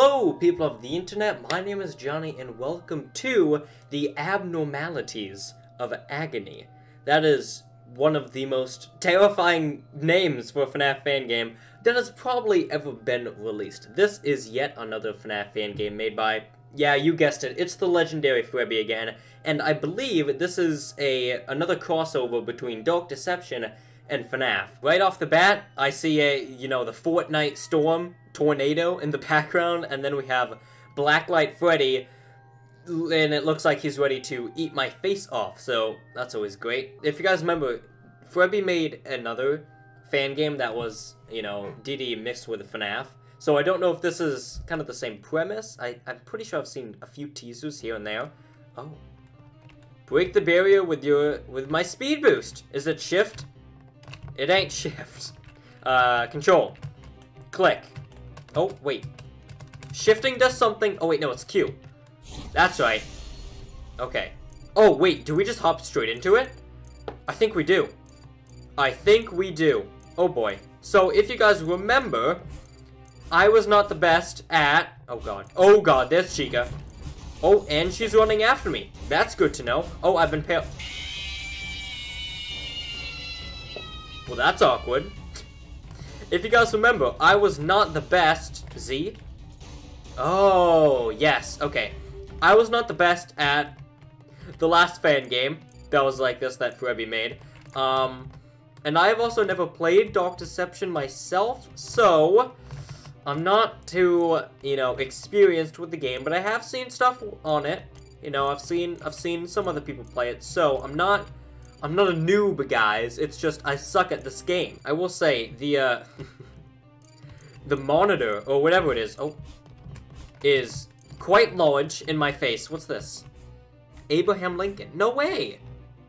Hello, people of the internet, my name is Johnny, and welcome to the Abnormalities of Agony. That is one of the most terrifying names for a FNAF fan game that has probably ever been released. This is yet another FNAF fan game made by, yeah, you guessed it, it's the legendary Frebby again, and I believe this is another crossover between Dark Deception and FNAF. Right off the bat, I see the Fortnite Storm tornado in the background, and then we have Blacklight Freddy, and it looks like he's ready to eat my face off, so that's always great. If you guys remember, Frebby made another fan game that was, DD mixed with FNAF, so I don't know if this is kind of the same premise. I'm pretty sure I've seen a few teasers here and there. Oh. Break the barrier with my speed boost. Is it shift? It ain't shift. Control. Click. Oh, wait. Shifting does something. Oh, wait, no, it's Q. That's right. Okay. Oh, wait, do we just hop straight into it? I think we do. Oh, boy. So, if you guys remember, I was not the best at... Oh, God. Oh, God, there's Chica. Oh, and she's running after me. That's good to know. Oh, I've been pale... Well, that's awkward. If you guys remember, I was not the best... Z? Oh, yes. Okay. I was not the best at the last fan game that was like this that Frebby made. And I have also never played Dark Deception myself, so... I'm not too, experienced with the game, but I have seen stuff on it. I've seen some other people play it, so I'm not a noob, guys. It's just I suck at this game. I will say the the monitor or whatever it is is quite large in my face. What's this? Abraham Lincoln. No way,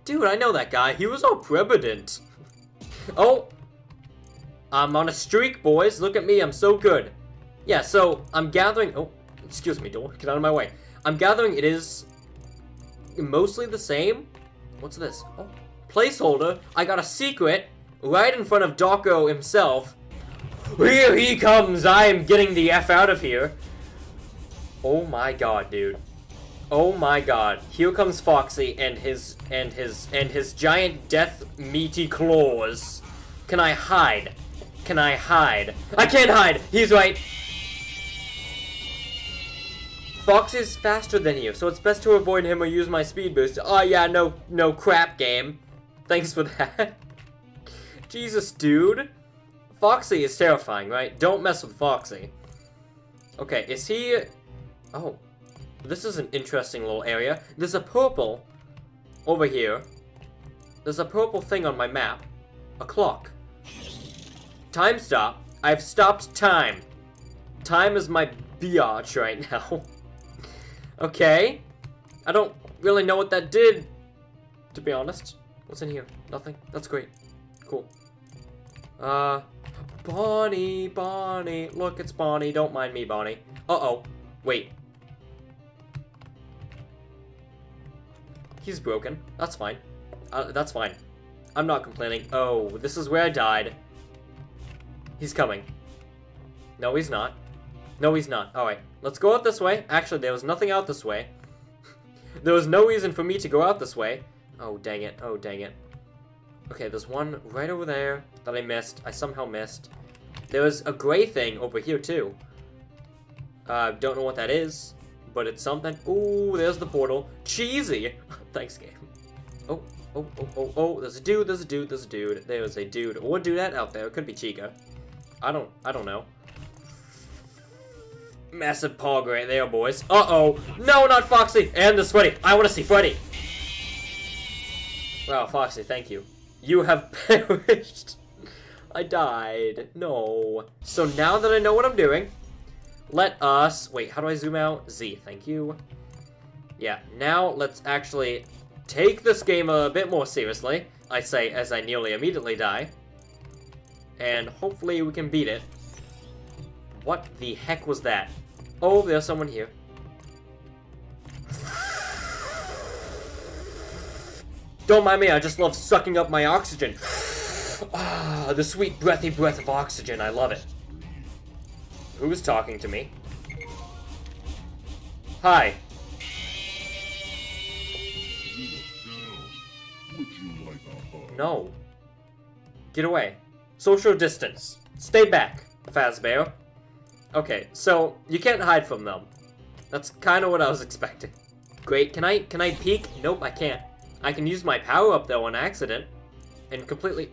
dude. I know that guy. He was our president. Oh, I'm on a streak, boys. Look at me. I'm so good. Yeah. So I'm gathering. Oh, excuse me, door. Get out of my way. I'm gathering. It is mostly the same. What's this? Oh, placeholder. I got a secret right in front of Docko himself. Here he comes. I am getting the F out of here. Oh my god, dude. Oh my god. Here comes Foxy and his giant death meaty claws. Can I hide? Can I hide? I can't hide. He's right. Fox is faster than you, so it's best to avoid him or use my speed boost. Oh yeah, no crap game. Thanks for that. Jesus, dude. Foxy is terrifying, right? Don't mess with Foxy. Okay, is he... Oh. This is an interesting little area. There's a purple over here. There's a purple thing on my map. A clock. Time stop. I've stopped time. Time is my biatch right now. Okay. I don't really know what that did, to be honest. What's in here? Nothing. That's great. Cool. Bonnie, Bonnie. Look, it's Bonnie. Don't mind me, Bonnie. Uh-oh. Wait. He's broken. That's fine. That's fine. I'm not complaining. Oh, this is where I died. He's coming. No, he's not. No, he's not. Alright, let's go out this way. Actually, there was nothing out this way. There was no reason for me to go out this way. Oh, dang it. Oh, dang it. Okay, there's one right over there that I missed. I somehow missed. There was a gray thing over here, too. Don't know what that is, but it's something. Ooh, there's the portal. Cheesy! Thanks, game. Oh, oh, oh, oh, oh. There's a dude, there's a dude, there's a dude. There's a dude or dudette out there. It could be Chica. I don't know. Massive pog right there, boys. Uh-oh. No, not Foxy. And there's Freddy. I want to see Freddy. Wow, Foxy, thank you. You have perished. I died. No. So now that I know what I'm doing, let us... Wait, how do I zoom out? Z, thank you. Yeah, now let's actually take this game a bit more seriously, I say, as I nearly immediately die. And hopefully we can beat it. What the heck was that? Oh, there's someone here. Don't mind me, I just love sucking up my oxygen. Ah, the sweet breathy breath of oxygen, I love it. Who's talking to me? Hi. Would you like a hug? No. Get away. Social distance. Stay back, Fazbear. Okay, so you can't hide from them. That's kind of what I was expecting. Great. Can I peek? Nope, I can't. I can use my power up though on accident, and completely.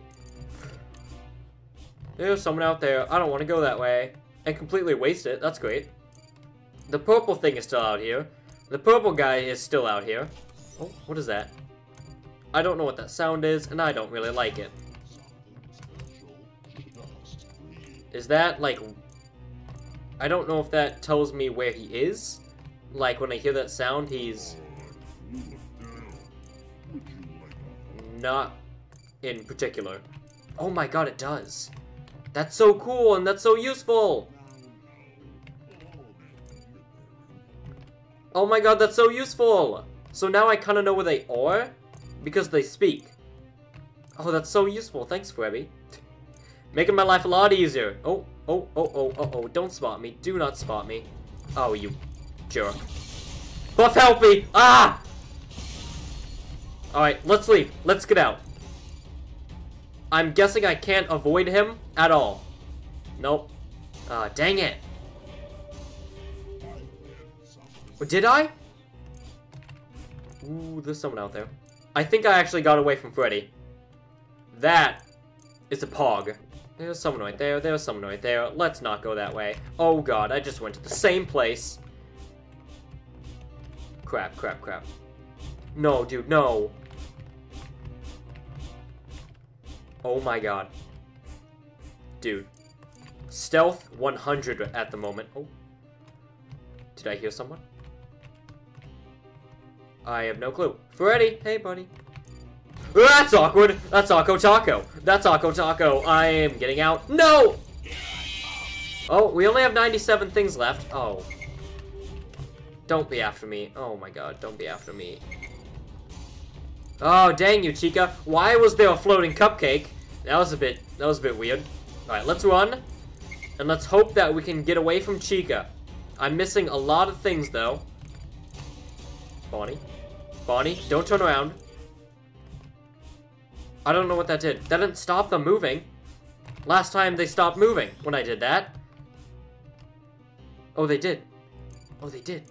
There's someone out there. I don't want to go that way, and completely waste it. That's great. The purple thing is still out here. The purple guy is still out here. Oh, what is that? I don't know what that sound is, and I don't really like it. Is that like? I don't know if that tells me where he is. Like when I hear that sound, he's not in particular. Oh my god, it does. That's so cool and that's so useful. Oh my god, that's so useful. So now I kind of know where they are because they speak. Oh, that's so useful. Thanks, Frebby. Making my life a lot easier. Oh, oh, oh, oh, oh, oh. Don't spot me. Do not spot me. Oh, you jerk. Buff, help me. Ah! Alright, let's leave. Let's get out. I'm guessing I can't avoid him at all. Nope. Dang it. Did I? Ooh, there's someone out there. I think I actually got away from Freddy. That is a pog. There's someone right there. There's someone right there. Let's not go that way. Oh god, I just went to the same place. Crap, crap, crap. No, dude, no. Oh my god. Dude. Stealth 100 at the moment. Oh. Did I hear someone? I have no clue. Freddy! Hey, buddy. That's awkward! That's Docko Taco! That's Docko Taco! I am getting out. No! Oh, we only have 97 things left. Oh. Don't be after me. Oh my god, don't be after me. Oh, dang you, Chica. Why was there a floating cupcake? That was a bit weird. Alright, let's run. And let's hope that we can get away from Chica. I'm missing a lot of things, though. Bonnie. Bonnie, don't turn around. I don't know what that did. That didn't stop them moving. Last time they stopped moving when I did that. Oh, they did. Oh, they did.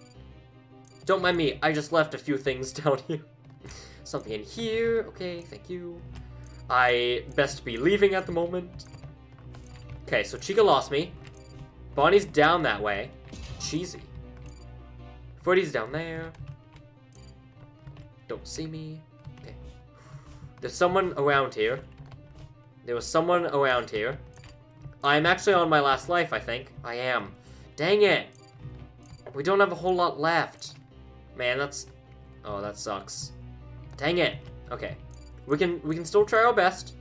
Don't mind me. I just left a few things down here. Something in here. Okay, thank you. I best be leaving at the moment. Okay, so Chica lost me. Bonnie's down that way. Cheesy. Freddy's down there. Don't see me. Okay. There's someone around here. There was someone around here. I'm actually on my last life, I think. I am. Dang it. We don't have a whole lot left. Man, that's... Oh, that sucks. Dang it. Okay. We can still try our best.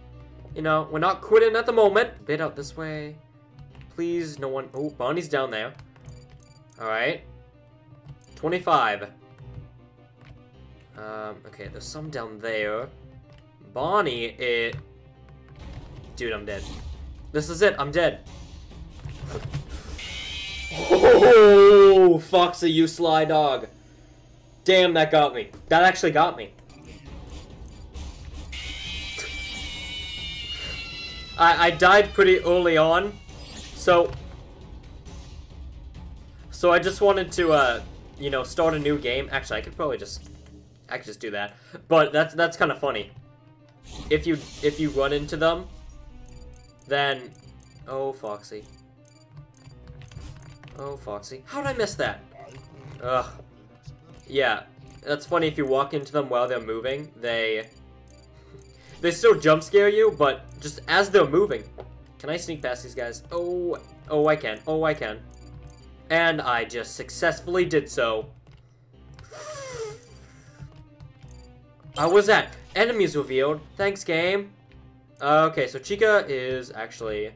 You know, we're not quitting at the moment. Bit out this way. Please, no one... Oh, Bonnie's down there. Alright. 25. Okay, there's some down there. Bonnie, it... Dude, I'm dead. This is it. I'm dead. Oh, Foxy, you sly dog. Damn, that got me. That actually got me. I died pretty early on, so I just wanted to, you know, start a new game. Actually, I could just do that. But that's kind of funny. If you run into them, then, oh, Foxy. Oh, Foxy. How did I miss that? Ugh. Yeah, that's funny. If you walk into them while they're moving, they still jump scare you, but just as they're moving. Can I sneak past these guys? Oh, oh, I can. Oh, I can. And I just successfully did so. How was that? Enemies revealed. Thanks, game. Okay, so Chica is actually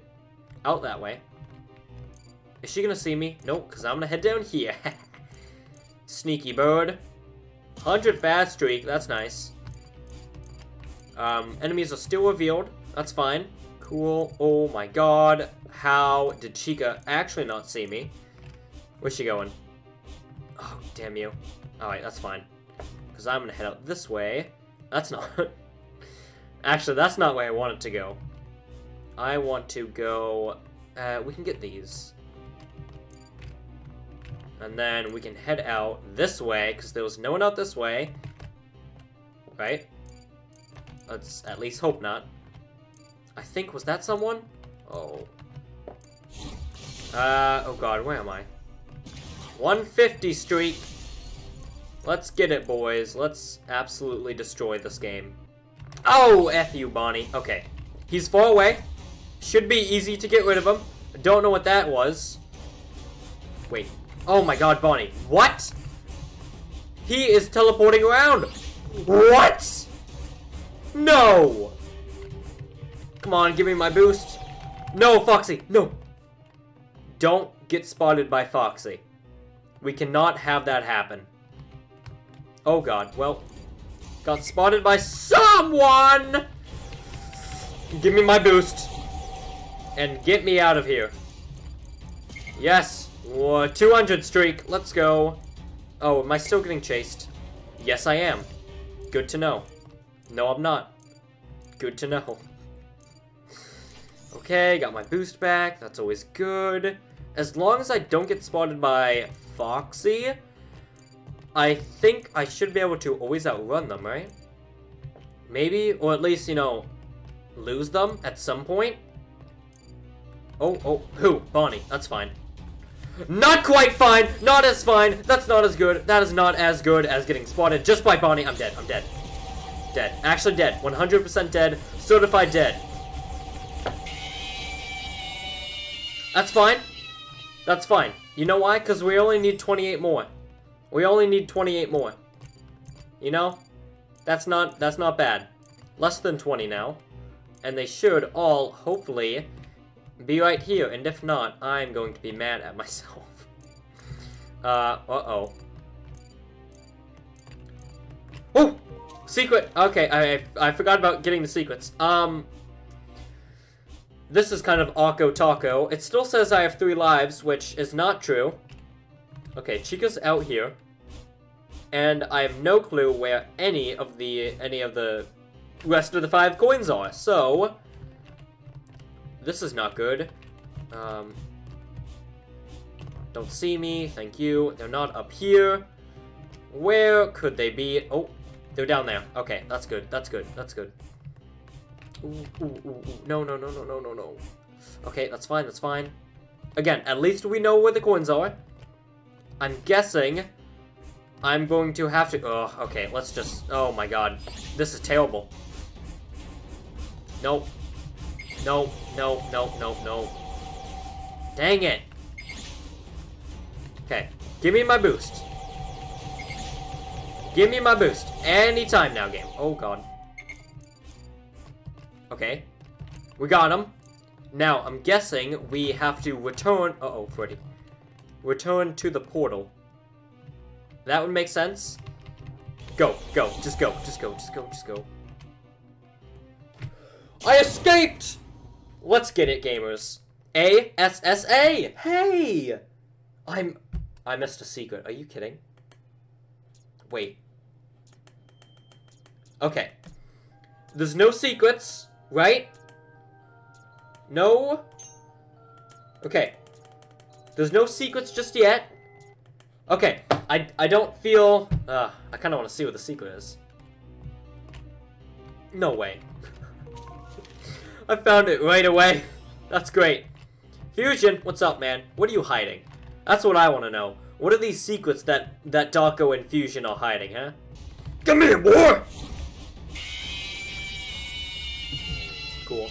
out that way. Is she gonna see me? Nope, because I'm gonna head down here. Sneaky bird. 100 fast streak, that's nice. Enemies are still revealed. That's fine. Cool. Oh my god. How did Chica actually not see me? Where's she going? Oh, damn you. Alright, that's fine. Because I'm going to head out this way. That's not... Actually, that's not where I want it to go. I want to go... we can get these. And then we can head out this way, because there was no one out this way. Right? Let's at least hope not. I think, was that someone? Oh. Oh god, where am I? 150 streak! Let's get it, boys. Let's absolutely destroy this game. Oh, F you, Bonnie. Okay. He's far away. Should be easy to get rid of him. Don't know what that was. Wait. Oh my god, Bonnie. What? He is teleporting around. What? No! Come on, give me my boost. No, Foxy. No. Don't get spotted by Foxy. We cannot have that happen. Oh god, well, got spotted by someone! Give me my boost. And get me out of here. Yes, 200 streak, let's go. Oh, am I still getting chased? Yes, I am. Good to know. No, I'm not. Good to know. Okay, got my boost back, that's always good. As long as I don't get spotted by Foxy, I think I should be able to always outrun them, right? Maybe, or at least, you know, lose them at some point. Oh, who? Bonnie, that's fine. Not quite fine, not as fine, that's not as good, that is not as good as getting spotted just by Bonnie. I'm dead, I'm dead. Dead, actually dead, 100% dead, certified dead. That's fine, that's fine. You know why? Because we only need 28 more. We only need 28 more. You know? That's not bad. Less than 20 now. And they should all, hopefully, be right here. And if not, I'm going to be mad at myself. Uh-oh. Oh! Secret! Okay, I forgot about getting the secrets. This is kind of Akko Taco. It still says I have 3 lives, which is not true. Okay, Chica's out here, and I have no clue where any of the rest of the 5 coins are. So this is not good. Don't see me, thank you. They're not up here. Where could they be? Oh, they're down there. Okay, that's good. That's good. That's good. Ooh, ooh, ooh, ooh. No, no, no, no, no, no, no. Okay, that's fine. That's fine. Again, at least we know where the coins are. I'm guessing I'm going to have to... Oh, okay, let's just... Oh, my God. This is terrible. Nope. Nope, nope, nope, nope, nope. Dang it. Okay, give me my boost. Give me my boost. Anytime now, game. Oh, God. Okay. We got him. Now, I'm guessing we have to return... Uh-oh, Freddy. Return to the portal. That would make sense. Go, go, just go, just go, just go, just go. I escaped! Let's get it, gamers. ASSA! Hey! I missed a secret. Are you kidding? Wait. Okay. There's no secrets, right? No? Okay. There's no secrets just yet. Okay, I don't feel... I kind of want to see what the secret is. No way. I found it right away. That's great. Fusion, what's up, man? What are you hiding? That's what I want to know. What are these secrets that Darko and Fusion are hiding, huh? Come here, boy! Cool.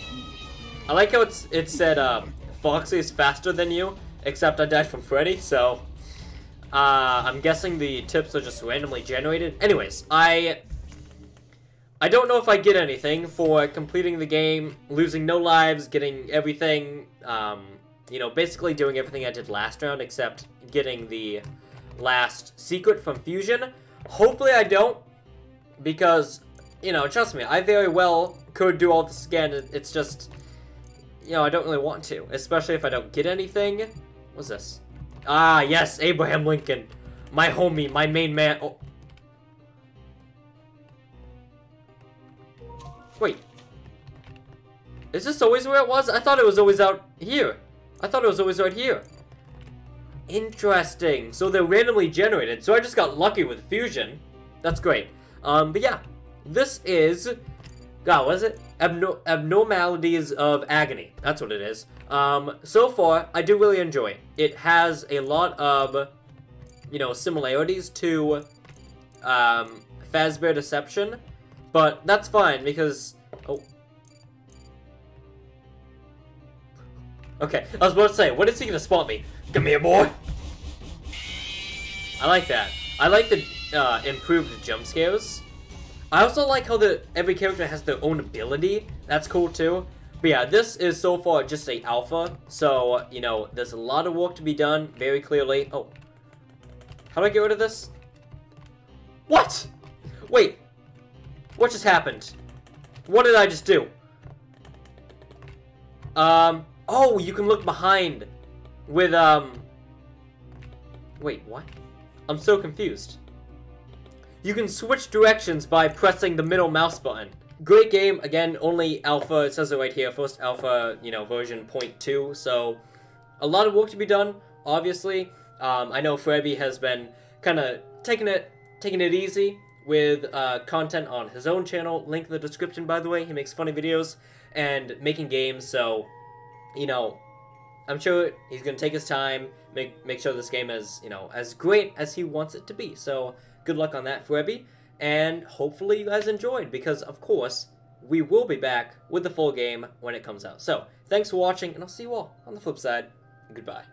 I like how it said, Foxy is faster than you. Except I died from Freddy, so... I'm guessing the tips are just randomly generated. Anyways, I don't know if I get anything for completing the game, losing no lives, getting everything, you know, basically doing everything I did last round, except getting the last secret from Fusion. Hopefully I don't, because, you know, trust me, I very well could do all this again. It's just, you know, I don't really want to, especially if I don't get anything. What's this? Ah, yes, Abraham Lincoln. My homie, my main man. Oh. Wait. Is this always where it was? I thought it was always out here. I thought it was always right here. Interesting. So they're randomly generated. So I just got lucky with Fusion. That's great. But yeah. This is... God, what is it? Abnormalities of Agony. That's what it is. So far, I do really enjoy it. It has a lot of, you know, similarities to Fazbear Deception. But that's fine because... Oh. Okay, I was about to say, what is he gonna spot me? Come here, boy! I like that. I like the improved jump scares. I also like how every character has their own ability. That's cool too. But yeah, this is so far just a alpha. So, you know, there's a lot of work to be done, very clearly. Oh. How do I get rid of this? What? Wait. What just happened? What did I just do? Oh, you can look behind with, Wait, what? I'm so confused. You can switch directions by pressing the middle mouse button. Great game, again, only alpha, it says it right here, first alpha, you know, version 0.2, so a lot of work to be done, obviously. I know Frebby has been kind of taking it easy with content on his own channel, link in the description, by the way. He makes funny videos and making games, so, you know, I'm sure he's going to take his time, make sure this game is, you know, as great as he wants it to be, so... Good luck on that, Frebby, and hopefully you guys enjoyed, because, of course, we will be back with the full game when it comes out. So, thanks for watching, and I'll see you all on the flip side. Goodbye.